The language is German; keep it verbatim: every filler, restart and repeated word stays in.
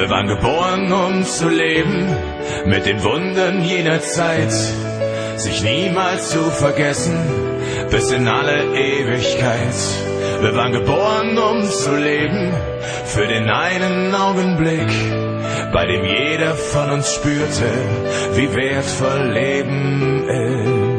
Wir waren geboren, um zu leben, mit den Wunden jener Zeit, sich niemals zu vergessen, bis in alle Ewigkeit. Wir waren geboren, um zu leben, für den einen Augenblick, bei dem jeder von uns spürte, wie wertvoll Leben ist.